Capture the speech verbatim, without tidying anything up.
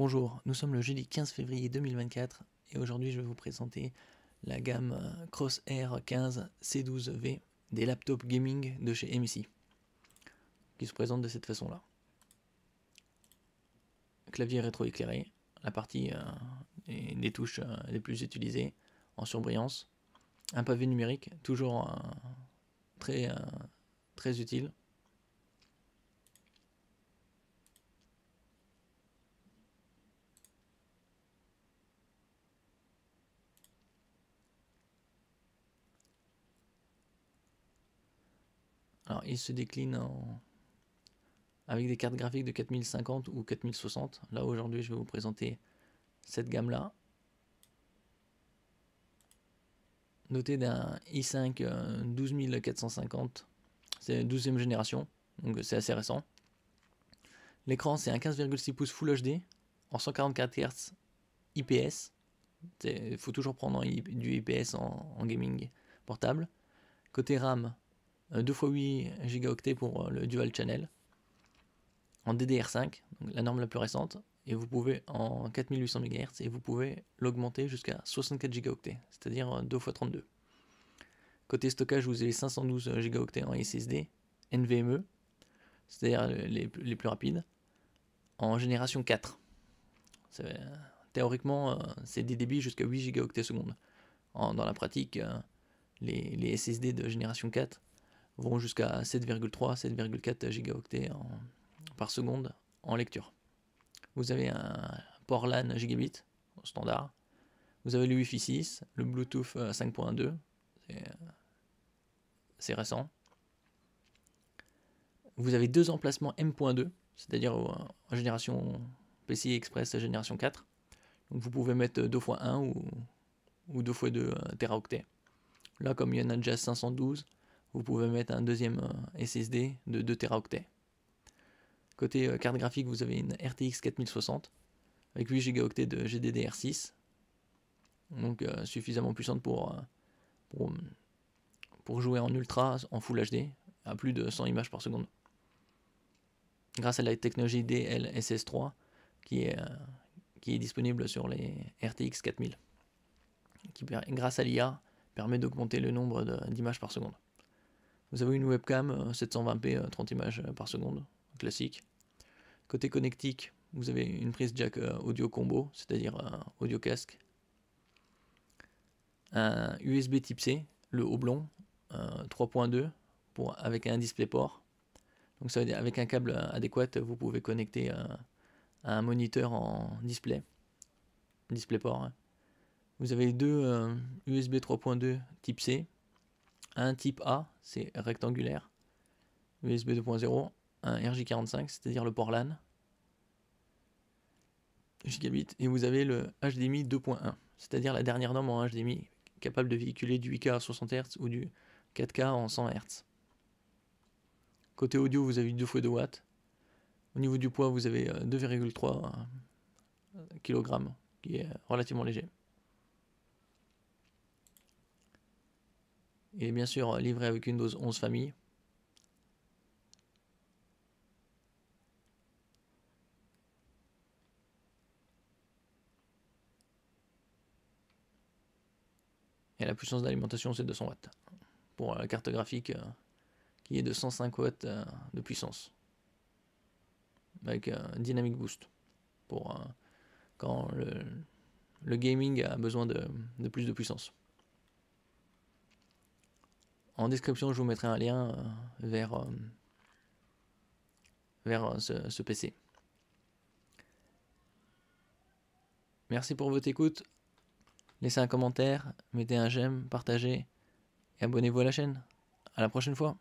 Bonjour, nous sommes le jeudi quinze février deux mille vingt-quatre et aujourd'hui je vais vous présenter la gamme CROSS Air quinze C douze V des laptops gaming de chez M S I qui se présentent de cette façon là. Clavier rétroéclairé, la partie euh, des, des touches euh, les plus utilisées en surbrillance, un pavé numérique toujours euh, très, euh, très utile. Alors, il se décline en... avec des cartes graphiques de quatre mille cinquante ou quatre mille soixante. Là, aujourd'hui, je vais vous présenter cette gamme-là. Notée d'un i cinq douze mille quatre cent cinquante. C'est la douzième génération, donc c'est assez récent. L'écran, c'est un quinze virgule six pouces Full H D en cent quarante-quatre hertz I P S. Il faut toujours prendre du I P S en, en gaming portable. Côté RAM... deux fois huit gigaoctets pour le dual channel en D D R cinq, donc la norme la plus récente, et vous pouvez en quatre mille huit cents mégahertz et vous pouvez l'augmenter jusqu'à soixante-quatre gigaoctets, c'est-à-dire deux fois trente-deux. Côté stockage, vous avez cinq cent douze gigaoctets en S S D N V M E, c'est-à-dire les, les plus rapides, en génération quatre. Théoriquement, c'est des débits jusqu'à huit gigaoctets seconde. En, dans la pratique, les, les S S D de génération quatre vont jusqu'à sept virgule trois à sept virgule quatre gigaoctets par seconde en lecture. Vous avez un port LAN gigabit standard. Vous avez le Wi-Fi six, le Bluetooth cinq point deux, c'est récent. Vous avez deux emplacements M point deux, c'est-à-dire en génération P C I Express génération quatre. Donc vous pouvez mettre deux fois un ou, ou deux fois deux teraoctets. Là, comme il y en a déjà cinq cent douze, vous pouvez mettre un deuxième S S D de deux teraoctets. Côté carte graphique, vous avez une R T X quatre mille soixante avec huit gigaoctets de G D D R six, donc euh, suffisamment puissante pour, pour, pour jouer en ultra, en full H D, à plus de cent images par seconde. Grâce à la technologie D L S S trois qui est, euh, qui est disponible sur les R T X quatre mille, qui grâce à l'I A permet d'augmenter le nombre d'images par seconde. Vous avez une webcam sept cent vingt p trente images par seconde, classique. Côté connectique, vous avez une prise jack audio combo, c'est-à-dire audio casque. Un U S B type C, le oblong, trois point deux, avec un DisplayPort. Donc ça veut dire avec un câble adéquat, vous pouvez connecter à un moniteur en display. DisplayPort. Vous avez deux U S B trois point deux type C. Un type A, c'est rectangulaire, U S B deux point zéro, un R J quarante-cinq, c'est-à-dire le port LAN, gigabit, et vous avez le H D M I deux point un, c'est-à-dire la dernière norme en H D M I, capable de véhiculer du huit K à soixante hertz ou du quatre K en cent hertz. Côté audio, vous avez deux fois deux watts. Au niveau du poids, vous avez deux virgule trois kilogrammes, qui est relativement léger. Il est bien sûr livré avec Windows onze famille. Et la puissance d'alimentation, c'est deux cents watts. Pour la carte graphique euh, qui est de cent cinq watts euh, de puissance. Avec euh, Dynamic Boost. Pour euh, quand le, le gaming a besoin de, de plus de puissance. En description, je vous mettrai un lien euh, vers, euh, vers euh, ce, ce P C. Merci pour votre écoute. Laissez un commentaire, mettez un j'aime, partagez et abonnez-vous à la chaîne. À la prochaine fois.